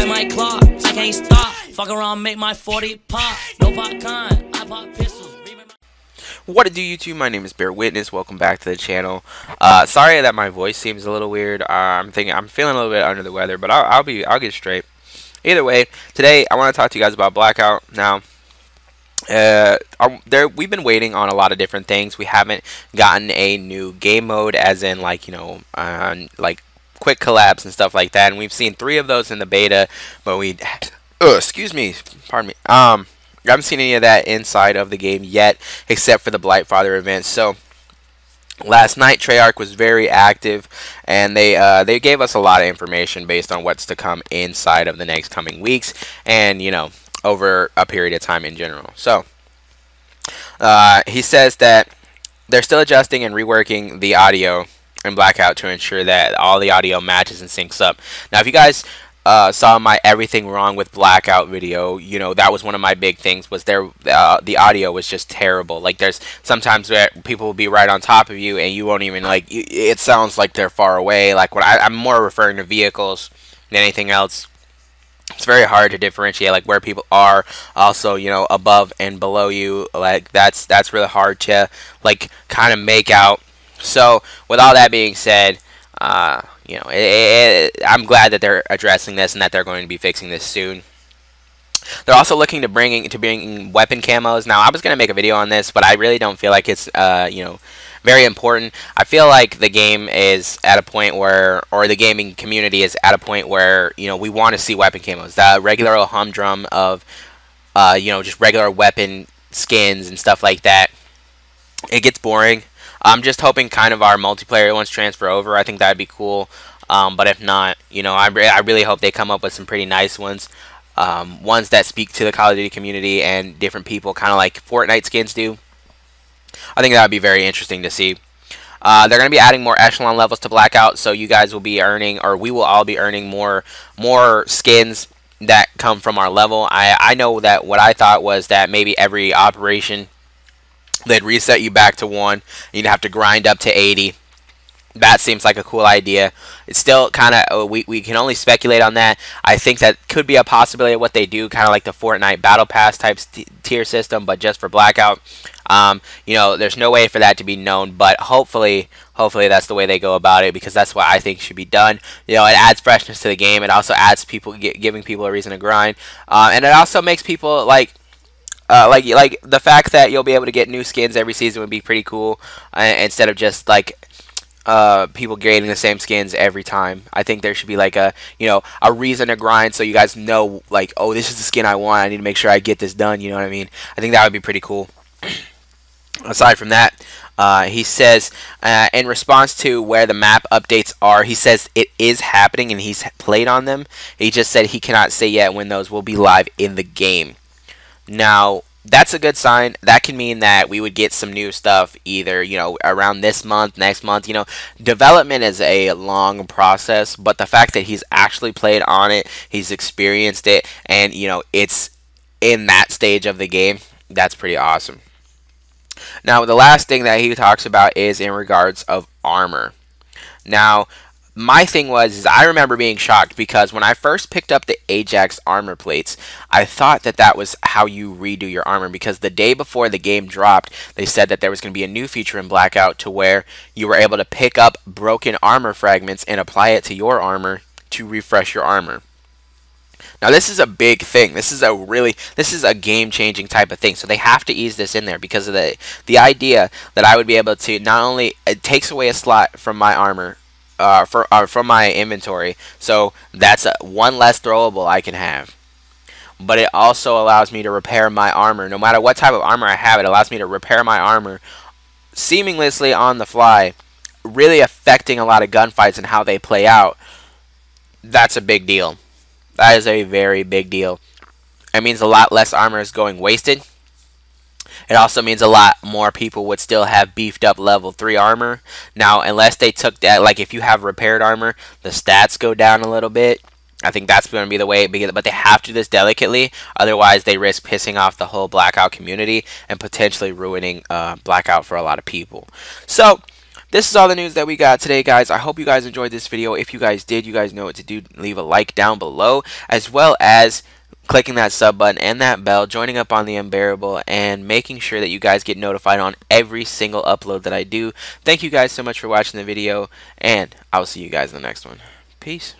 at my clock, I can't stop. Fuck around, make my 40 pop. No pop con, I pop pistols. What to do, YouTube? My name is Bear Witness. Welcome back to the channel. Sorry that my voice seems a little weird. I'm feeling a little bit under the weather, but I'll get straight. Either way, today I want to talk to you guys about Blackout. Now, we've been waiting on a lot of different things. We haven't gotten a new game mode, as in like, you know, like quick collabs and stuff like that. And we've seen 3 of those in the beta, but we, excuse me, pardon me. I haven't seen any of that inside of the game yet, except for the Blightfather event. So last night, Treyarch was very active, and they gave us a lot of information based on what's to come inside of the next coming weeks, and you know, over a period of time in general. So he says that they're still adjusting and reworking the audio in Blackout to ensure that all the audio matches and syncs up. Now, if you guys saw my everything wrong with Blackout video, you know, that was one of my big things, was there the audio was just terrible. Like, there's sometimes where people will be right on top of you and you won't even, like, it sounds like they're far away. Like, when I'm more referring to vehicles than anything else, it's very hard to differentiate, like, where people are. Also, you know, above and below you, like, that's really hard to, like, kind of make out. So with all that being said, you know, I'm glad that they're addressing this and that they're going to be fixing this soon. They're also looking to bring weapon camos. Now, I was going to make a video on this, but I really don't feel like it's, you know, very important. I feel like the game is at a point where, or the gaming community is at a point where, you know, we want to see weapon camos. The regular humdrum of, you know, just regular weapon skins and stuff like that, it gets boring. I'm just hoping kind of our multiplayer ones transfer over. I think that'd be cool. But if not, you know, I really hope they come up with some pretty nice ones. Ones that speak to the Call of Duty community and different people, kind of like Fortnite skins do. I think that would be very interesting to see. They're going to be adding more echelon levels to Blackout, so you guys will be earning, or we will all be earning more skins that come from our level. I know that what I thought was that maybe every operation, they'd reset you back to 1. You'd have to grind up to 80. That seems like a cool idea. It's still kind of, we can only speculate on that. I think that could be a possibility of what they do, kind of like the Fortnite Battle Pass type tier system, but just for Blackout. You know, there's no way for that to be known, but hopefully that's the way they go about it, because that's what I think should be done. You know, it adds freshness to the game. It also adds people, giving people a reason to grind, and it also makes people like the fact that you'll be able to get new skins every season would be pretty cool, instead of just like people getting the same skins every time. I think there should be like a, you know, a reason to grind, so you guys know, like, oh, this is the skin I want. I need to make sure I get this done. You know what I mean? I think that would be pretty cool. Aside from that, he says, in response to where the map updates are, he says it is happening and he's played on them. He just said he cannot say yet when those will be live in the game. Now, that's a good sign. That can mean that we would get some new stuff either, you know, around this month, next month. You know, development is a long process, but the fact that he's actually played on it, he's experienced it, and, you know, it's in that stage of the game, that's pretty awesome. Now, the last thing that he talks about is in regards of armor. Now, my thing was, is I remember being shocked, because when I first picked up the Ajax armor plates, I thought that that was how you redo your armor, because the day before the game dropped, they said that there was going to be a new feature in Blackout to where you were able to pick up broken armor fragments and apply it to your armor to refresh your armor. Now, this is a big thing. This is a game-changing type of thing. So they have to ease this in there, because of the idea that I would be able to, not only it takes away a slot from my armor, from my inventory, so that's one less throwable I can have, but it also allows me to repair my armor. No matter what type of armor I have, it allows me to repair my armor seamlessly on the fly, really affecting a lot of gunfights and how they play out. That's a big deal. That is a very big deal. It means a lot less armor is going wasted. It also means a lot more people would still have beefed up level 3 armor. Now, unless they took that, like if you have repaired armor, the stats go down a little bit. I think that's going to be the way, but they have to do this delicately. Otherwise, they risk pissing off the whole Blackout community and potentially ruining Blackout for a lot of people. So, this is all the news that we got today, guys. I hope you guys enjoyed this video. If you guys did, you guys know what to do. Leave a like down below, as well as clicking that sub button and that bell, joining up on the Unbearable, and making sure that you guys get notified on every single upload that I do. Thank you guys so much for watching the video, and I'll see you guys in the next one. Peace.